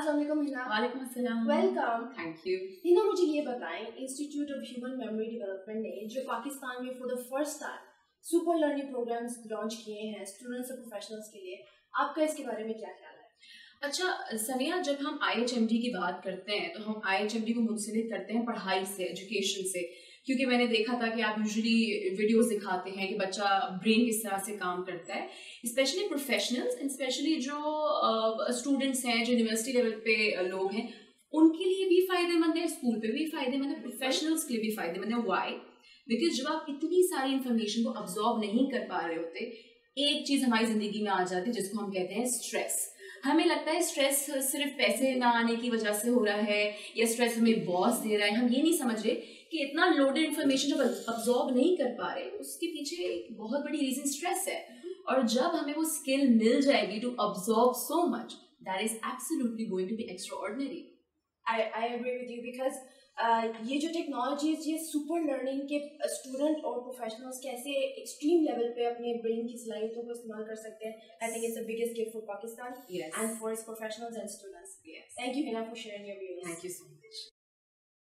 अस्सलामुअलैकुम हिना। वालेकुम अस्सलाम। वेलकम। Thank you. हिना मुझे ये बताएं, institute of human memory development ने जो पाकिस्तान में for the first time super learning programs launch किए हैं स्टूडेंट्स और प्रोफेशनल्स के लिए, आपका इसके बारे में क्या ख्याल है? अच्छा सनिया, जब हम IHMD की बात करते हैं तो हम IHMD को मुंसलिक करते हैं पढ़ाई से, एजुकेशन से, क्योंकि मैंने देखा था कि आप यूजुअली वीडियोस दिखाते हैं कि बच्चा ब्रेन किस तरह से काम करता है, स्पेशली प्रोफेशनल्स एंड स्पेशली जो स्टूडेंट्स हैं, जो यूनिवर्सिटी लेवल पे लोग हैं, उनके लिए भी फ़ायदेमंद है, स्कूल पे भी फ़ायदेमंद है, प्रोफेशनल्स के लिए भी फ़ायदेमंद है। वाई? बिकॉज जब आप इतनी सारी इन्फॉर्मेशन को अब्जॉर्ब नहीं कर पा रहे होते, एक चीज़ हमारी ज़िंदगी में आ जाती है जिसको हम कहते हैं स्ट्रेस। हमें लगता है स्ट्रेस सिर्फ पैसे ना आने की वजह से हो रहा है या स्ट्रेस हमें बॉस दे रहा है। हम ये नहीं समझ रहे कि इतना लोडेड इन्फॉर्मेशन जब अब्जॉर्ब नहीं कर पा रहे, उसके पीछे एक बहुत बड़ी रीज़न स्ट्रेस है। और जब हमें वो स्किल मिल जाएगी to absorb so much, that is absolutely going to be extraordinary. I agree with you because ये जो टेक्नोलॉजीज, ये सुपर लर्निंग के स्टूडेंट और प्रोफेशनल्स कैसे एक्सट्रीम लेवल पे अपने ब्रेन की सलाहियतों को इस्तेमाल कर सकते हैं, I think it's the biggest gift for Pakistan and for its professionals and students. Thank you Hina for sharing your views. Thank you so much.